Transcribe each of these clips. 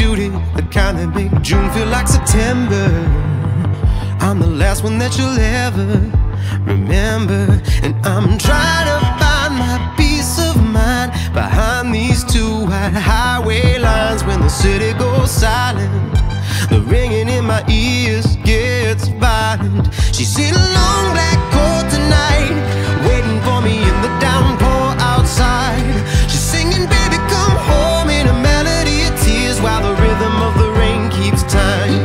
Judy, the kind that make June feel like September. I'm the last one that you'll ever remember, and I'm trying to find my peace of mind behind these two white highway lines. When the city goes silent, the ringing in my ears gets violent. She's in a long black coat tonight, waiting for me in the downpour outside. She's singing, baby, come home, in a melody of tears, while the rhythm of the rain keeps time.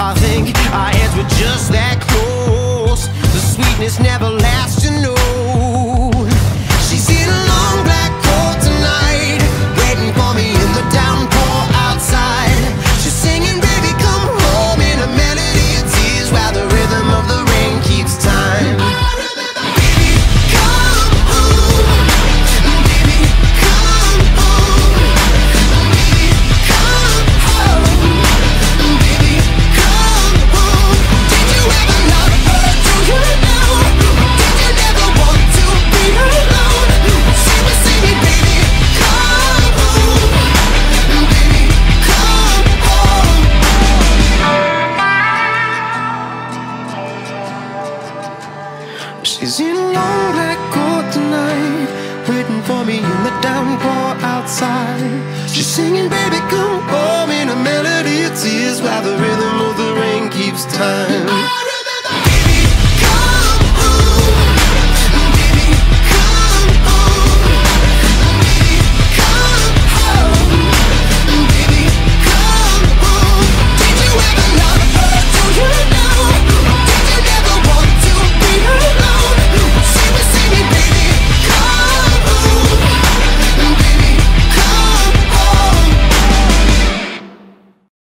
I think our heads were just that close. The sweetness never lasts, you know. She's in a long black coat tonight, waiting for me in the downpour outside. She's singing, baby, come home, in a melody of tears, while the rhythm of the rain keeps time. She's in a long black coat tonight, waiting for me in the downpour outside. She's singing, baby, come home, in a melody of tears, while the rhythm of the rain keeps time.